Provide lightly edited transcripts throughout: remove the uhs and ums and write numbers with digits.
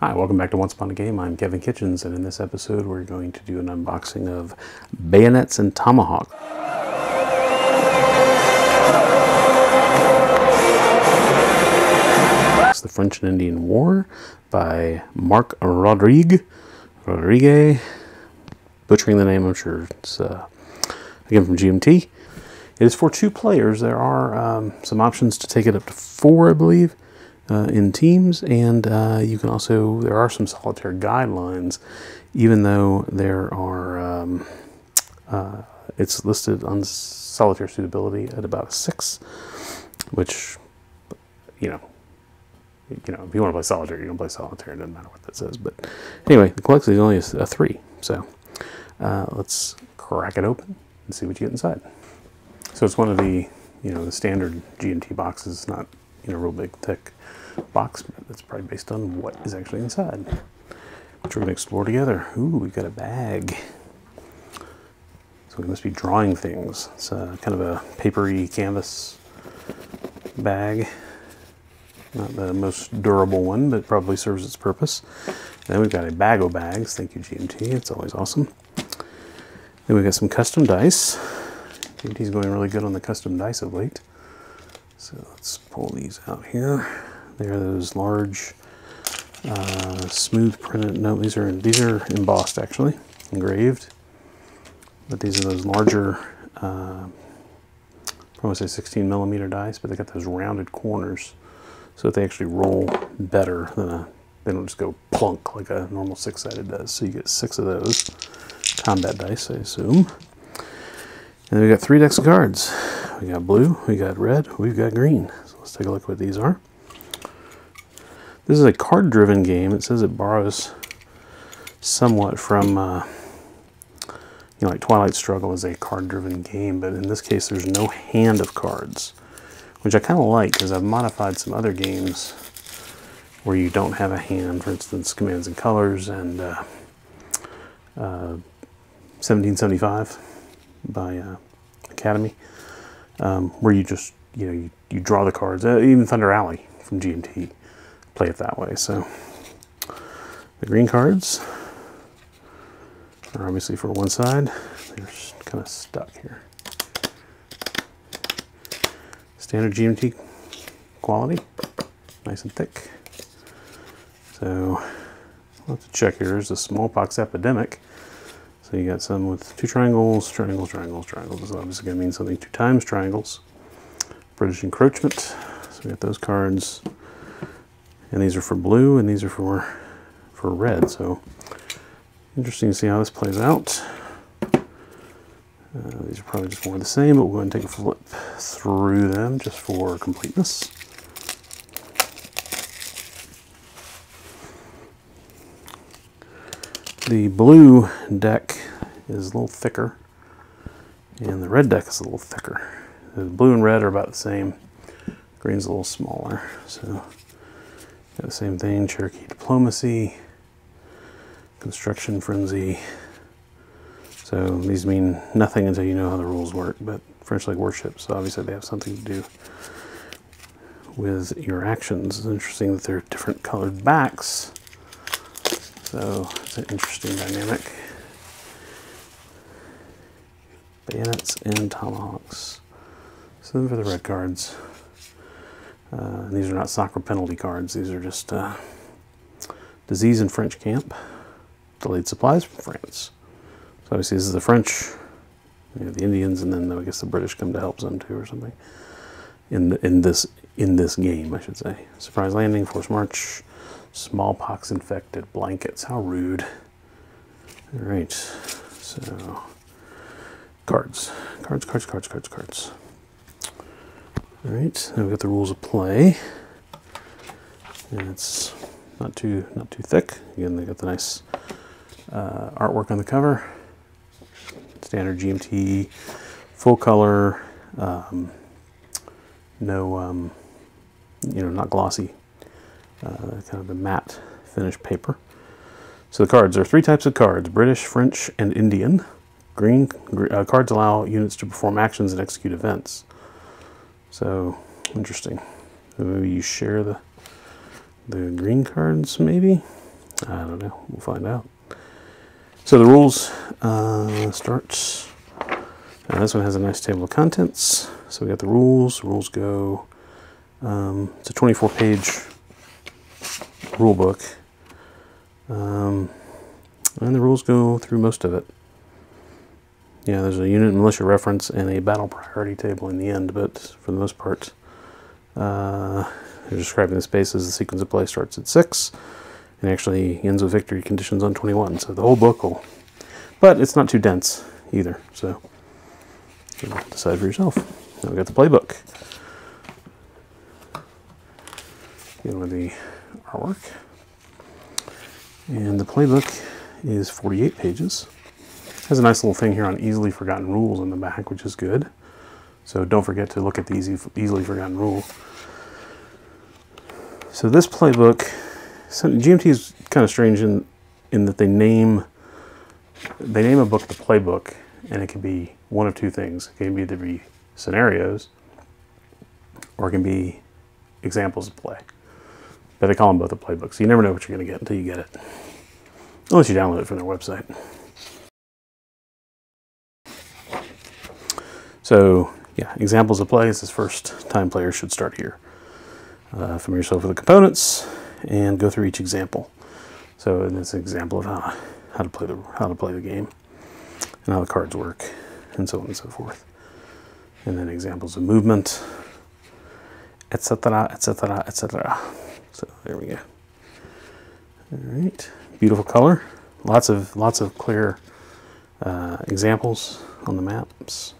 Hi, welcome back to Once Upon a Game. I'm Kevin Kitchens, and in this episode we're going to do an unboxing of Bayonets and Tomahawks. It's The French and Indian War by Marc Rodrigue. Butchering the name, I'm sure. It's again from GMT. It is for two players. There are some options to take it up to four, I believe, in teams, and you can also, there are some solitaire guidelines, even though there are, it's listed on solitaire suitability at about a 6, which, you know, if you want to play solitaire, you're going to play solitaire. It doesn't matter what that says, but anyway, the complexity is only a 3, so let's crack it open and see what you get inside. So it's one of the, the standard GMT boxes, not, real big, thick box. That's probably based on what is actually inside, which we're going to explore together. Ooh, we've got a bag. So we must be drawing things. It's kind of a papery canvas bag. Not the most durable one, but probably serves its purpose. Then we've got a bag of bags. Thank you, GMT. It's always awesome. Then we've got some custom dice. GMT's going really good on the custom dice of late. So let's pull these out here. They're those large, smooth printed. No, these are embossed, actually, engraved. But these are those larger, I want to say 16 millimeter dice, but they got those rounded corners, so that they actually roll better than a. They don't just go plunk like a normal six-sided does. So you get 6 of those combat dice, I assume. And then we got 3 decks of cards. We got blue, we got red, we've got green. So let's take a look at what these are. This is a card-driven game. It says it borrows somewhat from, like Twilight Struggle is a card-driven game, but in this case there's no hand of cards, which I kind of like because I've modified some other games where you don't have a hand. For instance, Commands and Colors and 1775. By Academy, where you just, you draw the cards. Even Thunder Alley from GMT, play it that way. So the green cards are obviously for one side. They're just kind of stuck here. Standard GMT quality, nice and thick. So we'll have to check here. There's a smallpox epidemic. So you got some with 2 triangles, triangles, triangles, triangles. This is obviously going to mean something 2 times triangles. British encroachment. So we got those cards. And these are for blue, and these are for red. So interesting to see how this plays out. These are probably just more of the same, but we'll go ahead and take a flip through them just for completeness. The blue deck is a little thicker, and the red deck is a little thicker. The blue and red are about the same. Green's a little smaller, so got the same thing. Cherokee Diplomacy, Construction Frenzy. So these mean nothing until you know how the rules work, but French Lake Warships, so obviously they have something to do with your actions. It's interesting that they're different colored backs. So it's an interesting dynamic. Bayonets and Tomahawks. So those are the red cards. These are not soccer penalty cards. These are just disease in French camp. Delayed supplies from France. So obviously this is the French, the Indians, and then I guess the British come to help them too or something. In this game, I should say. Surprise landing, forced march. Smallpox infected blankets. How rude. All right, so cards, cards, cards, cards, cards, cards. All right, now we've got the rules of play. And it's not too thick. Again, they got the nice artwork on the cover. Standard GMT, full color, not glossy. Kind of a matte finish paper. So the cards are 3 types of cards: British, French, and Indian. Green cards allow units to perform actions and execute events. So interesting. Maybe you share the green cards, maybe. I don't know, we'll find out. So the rules starts, this one has a nice table of contents. So we got the rules. Rules go, it's a 24-page rule book, and the rules go through most of it. Yeah, there's a unit militia reference and a battle priority table in the end, but for the most part, they're describing the spaces. The sequence of play starts at 6 and actually ends with victory conditions on 21. So the whole book will, but it's not too dense either. So you can decide for yourself. Now we got the playbook. Get with the artwork, and the playbook is 48 pages. Has a nice little thing here on easily forgotten rules in the back, which is good. So don't forget to look at the easily forgotten rule. So this playbook, so GMT is kind of strange in that they name a book the playbook, and it can be one of two things. It can either be scenarios, or it can be examples of play. But they call them both a playbook, so you never know what you're going to get until you get it, unless you download it from their website. So, yeah, examples of play is this first time players should start here. Familiar yourself with the components and go through each example. So, and it's an example of how to play the game and how the cards work and so on and so forth. And then examples of movement, etc., etc., etc. So there we go. All right, beautiful color. Lots of clear examples on the maps.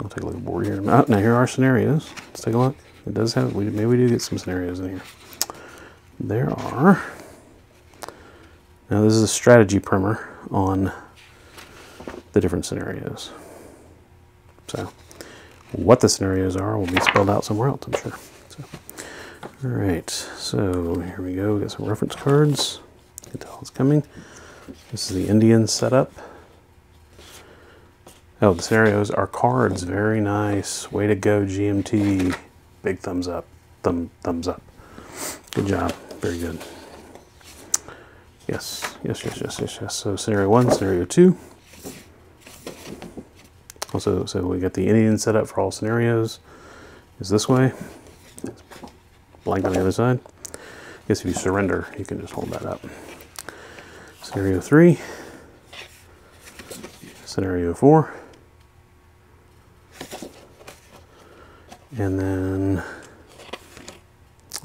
I'll take a look at the board here. Oh, now here are scenarios. Let's take a look. It does have, maybe we do get some scenarios in here. There are. Now this is a strategy primer on the different scenarios. So what the scenarios are will be spelled out somewhere else, I'm sure. So, all right, so here we go. We got some reference cards. You can tell it's coming. This is the Indian setup. Oh, the scenarios are cards. Very nice. Way to go, GMT. Big thumbs up. Thumbs up. Good job. Very good. Yes. Yes, yes, yes, yes, yes. So scenario 1, scenario 2. Also, so we got the Indian setup for all scenarios. Is this way. It's blank on the other side. I guess if you surrender, you can just hold that up. Scenario 3. Scenario 4. And then,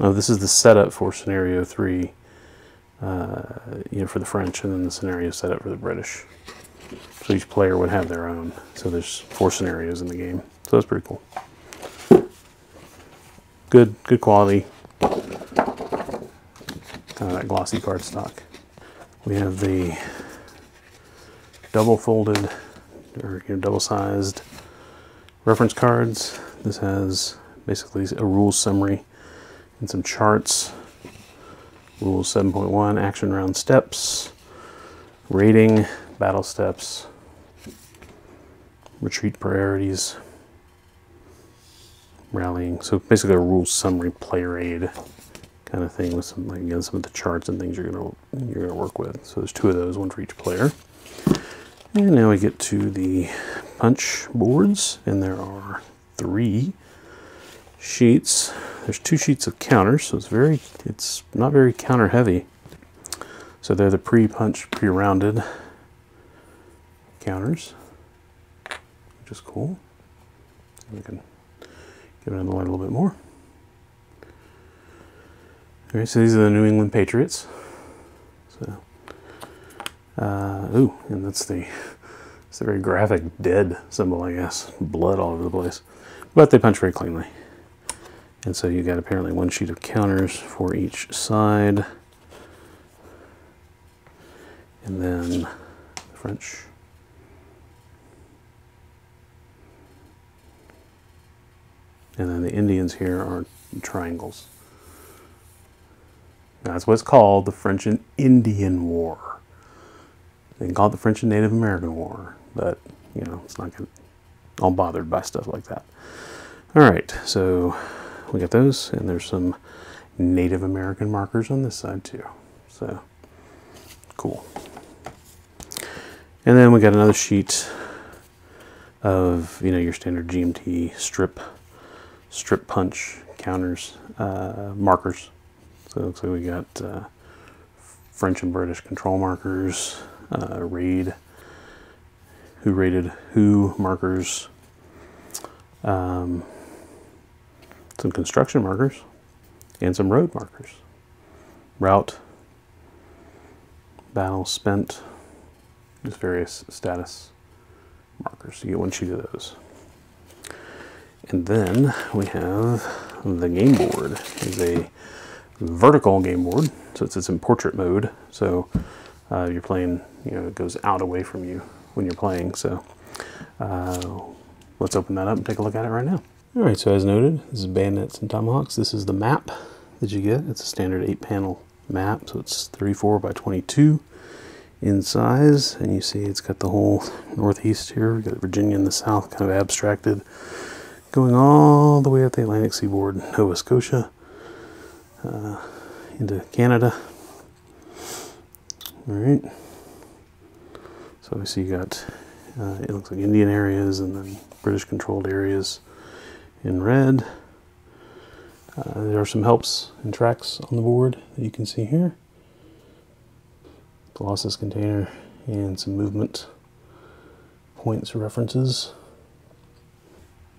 oh, this is the setup for scenario 3, you know, for the French, and then the scenario setup for the British. So each player would have their own. So there's 4 scenarios in the game. So that's pretty cool. Good quality. Kind of that glossy cardstock. We have the double folded, or you know, double sized reference cards. This has basically a rule summary and some charts. Rule 7.1, action round steps, rating, battle steps, retreat priorities, rallying. So basically a rule summary player aid kind of thing with some, like, again, some of the charts and things you're gonna work with. So there's 2 of those, one for each player. And now we get to the punch boards, and there are 3 sheets. There's 2 sheets of counters, so it's not very counter heavy. So they're the pre-punch, pre-rounded counters, which is cool. We can give it a light a little bit more. All right, so these are the New England Patriots. So, ooh, and it's a very graphic dead symbol, I guess. Blood all over the place. But they punch very cleanly. And so you got apparently one sheet of counters for each side. And then the French. And then the Indians here are triangles. Now, that's what's called the French and Indian War. They can call it the French and Native American War, but you know, it's not gonna, all bothered by stuff like that. All right, so we got those, and there's some Native American markers on this side too. So Cool. And then we got another sheet of, you know, your standard GMT strip punch counters, markers. So it looks like we got French and British control markers, raid, who raided who markers, some construction markers, and some road markers. Route, battle spent, just various status markers. You get one sheet of those. And then we have the game board. It's a vertical game board, so it sits in portrait mode. So you're playing, you know, it goes out away from you when you're playing. So let's open that up and take a look at it right now. All right, so as noted, this is Bayonets and Tomahawks. This is the map that you get. It's a standard 8-panel map, so it's 34 by 22 in size, and you see it's got the whole Northeast here. We've got Virginia in the south, kind of abstracted, going all the way up the Atlantic seaboard, Nova Scotia, into Canada. All right. So obviously you got, it looks like Indian areas and then British controlled areas in red. There are some helps and tracks on the board that you can see here. Colossus container and some movement points references.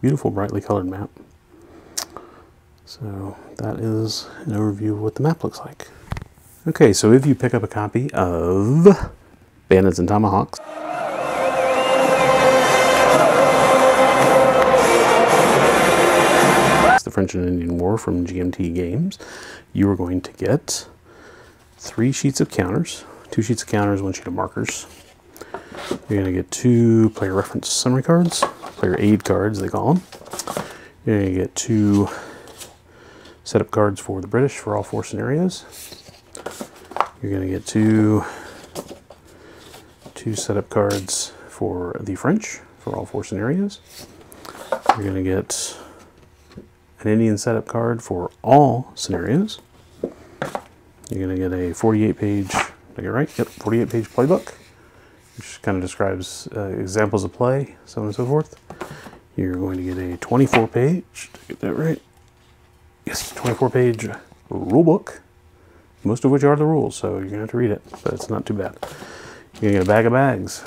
Beautiful, brightly colored map. So that is an overview of what the map looks like. Okay, so if you pick up a copy of Bayonets and Tomahawks, it's the French and Indian War from GMT Games, you are going to get 3 sheets of counters, 2 sheets of counters, 1 sheet of markers. You're going to get 2 player reference summary cards, player aid cards they call them. You're going to get 2 setup cards for the British for all 4 scenarios. You're going to get two setup cards for the French for all 4 scenarios. You're going to get an Indian setup card for all scenarios. You're going to get a 48-page. Did I get right? Yep, 48-page playbook, which kind of describes examples of play, so on and so forth. You're going to get a 24-page, did I get that right? Yes, 24-page rule book, most of which are the rules, so you're going to have to read it, but it's not too bad. You're going to get a bag of bags.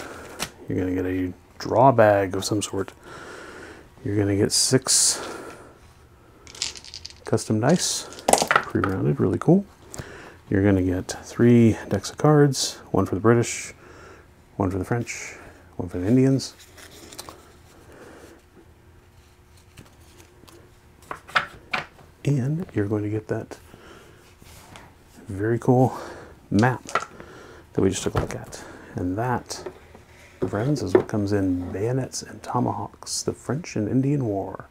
You're going to get a draw bag of some sort. You're going to get 6 custom dice, pre-rounded, really cool. You're going to get 3 decks of cards, 1 for the British, 1 for the French, 1 for the Indians. And you're going to get that very cool map that we just took a look at. And that, friends, is what comes in Bayonets and Tomahawks, the French and Indian War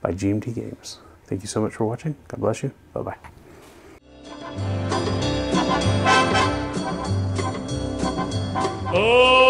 by GMT Games. Thank you so much for watching. God bless you. Bye-bye. Oh!